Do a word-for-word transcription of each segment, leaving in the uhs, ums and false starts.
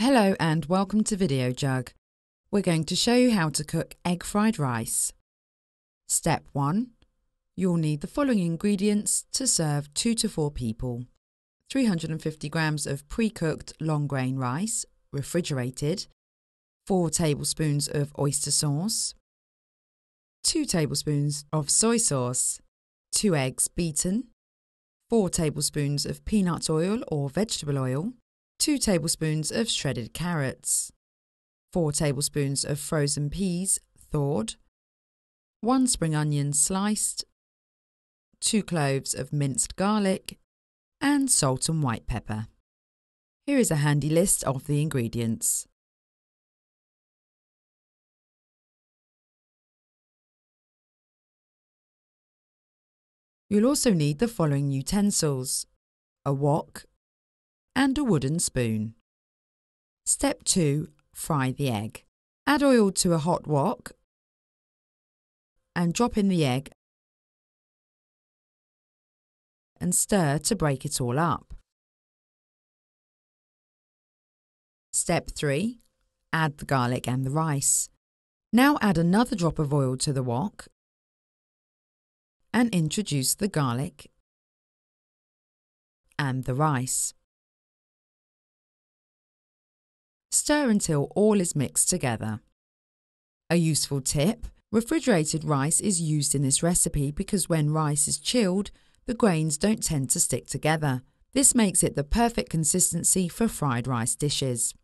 Hello and welcome to Videojug. We're going to show you how to cook egg fried rice. Step one. You'll need the following ingredients to serve two to four people. three hundred fifty grams of pre-cooked long grain rice, refrigerated. four tablespoons of oyster sauce. two tablespoons of soy sauce. two eggs beaten. four tablespoons of peanut oil or vegetable oil. two tablespoons of shredded carrots, four tablespoons of frozen peas, thawed, one spring onion sliced, two cloves of minced garlic, and salt and white pepper. Here is a handy list of the ingredients. You'll also need the following utensils: a wok, and a wooden spoon. Step two. Fry the egg. Add oil to a hot wok and drop in the egg and stir to break it all up. Step three. Add the garlic and the rice. Now add another drop of oil to the wok and introduce the garlic and the rice. Stir until all is mixed together. A useful tip: refrigerated rice is used in this recipe because when rice is chilled, the grains don't tend to stick together. This makes it the perfect consistency for fried rice dishes.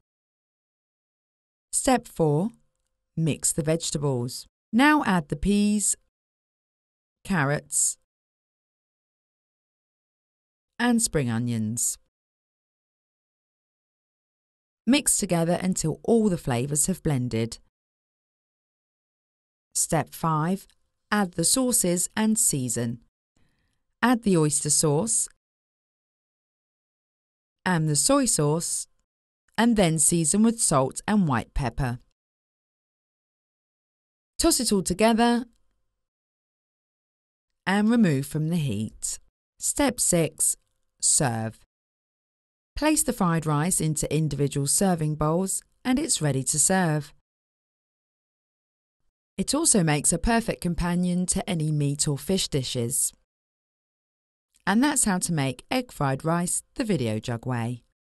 Step four. Mix the vegetables. Now add the peas, carrots, and spring onions. Mix together until all the flavours have blended. Step five. Add the sauces and season. Add the oyster sauce and the soy sauce and then season with salt and white pepper. Toss it all together and remove from the heat. Step six. Serve. Place the fried rice into individual serving bowls and it's ready to serve. It also makes a perfect companion to any meat or fish dishes. And that's how to make egg fried rice the Videojug way.